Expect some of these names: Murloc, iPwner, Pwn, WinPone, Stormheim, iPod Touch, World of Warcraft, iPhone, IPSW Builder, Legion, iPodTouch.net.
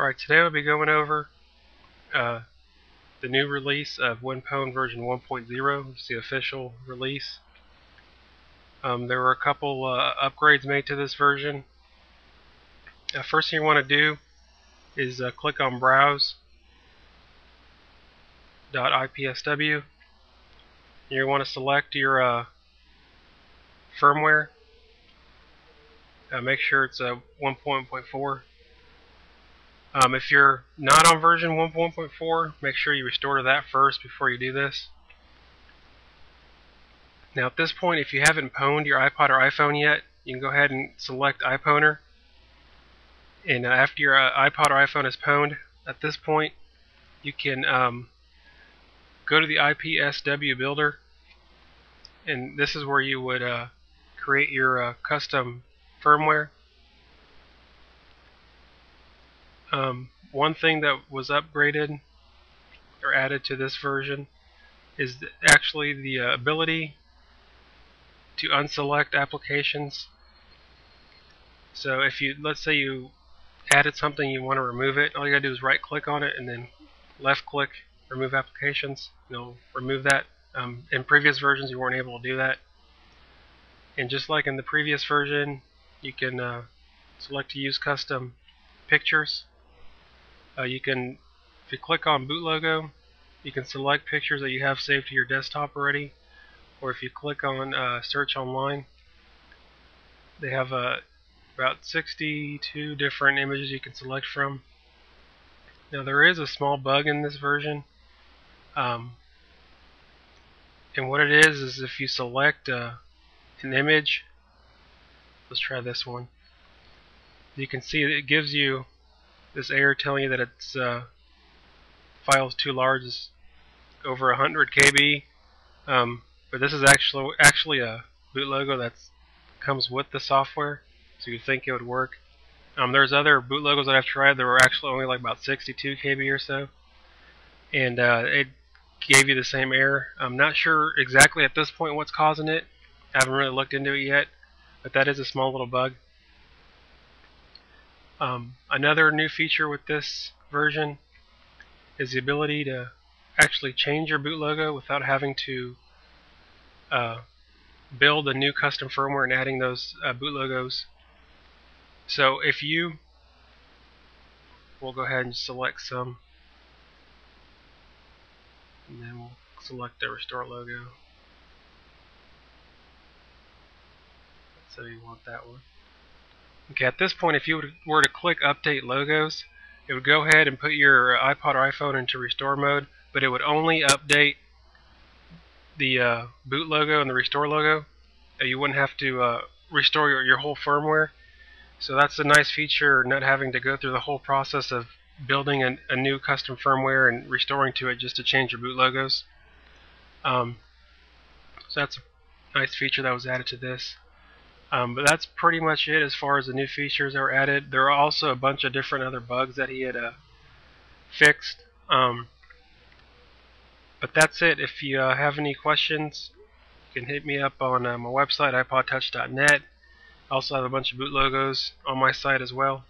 Alright, today we'll be going over the new release of WinPone version 1.0. It's the official release. There were a couple upgrades made to this version. First thing you want to do is click on browse.ipsw. You want to select your firmware. Make sure it's 1.4. If you're not on version 1.4, make sure you restore to that first before you do this. Now at this point, if you haven't pwned your iPod or iPhone yet, you can go ahead and select iPwner. And after your iPod or iPhone is pwned, at this point, you can go to the IPSW Builder. And this is where you would create your custom firmware. One thing that was upgraded or added to this version is actually the ability to unselect applications. So if you, let's say you added something, you want to remove it, all you gotta do is right click on it and then left click remove applications, and it'll remove that. In previous versions you weren't able to do that, and just like in the previous version, you can select to use custom pictures. You can, if you click on boot logo, you can select pictures that you have saved to your desktop already, or if you click on search online, they have about 62 different images you can select from. Now there is a small bug in this version, and what it is if you select an image, let's try this one, you can see it gives you this error telling you that it's file's too large, is over 100 KB, but this is actually a boot logo that comes with the software, so you'd think it would work. There's other boot logos that I've tried that were actually only like about 62 KB or so, and it gave you the same error. I'm not sure exactly at this point what's causing it. I haven't really looked into it yet, but that is a small little bug. Another new feature with this version is the ability to actually change your boot logo without having to build a new custom firmware and adding those boot logos. So if you, we'll go ahead and select some, and then we'll select the restore logo. So you want that one. Okay, at this point, if you were to click update logos, it would go ahead and put your iPod or iPhone into restore mode, but it would only update the boot logo and the restore logo. You wouldn't have to restore your whole firmware. So that's a nice feature, not having to go through the whole process of building a new custom firmware and restoring to it just to change your boot logos. So that's a nice feature that was added to this. But that's pretty much it as far as the new features that were added. There are also a bunch of different other bugs that he had fixed. But that's it. If you have any questions, you can hit me up on my website, iPodTouch.net. I also have a bunch of boot logos on my site as well.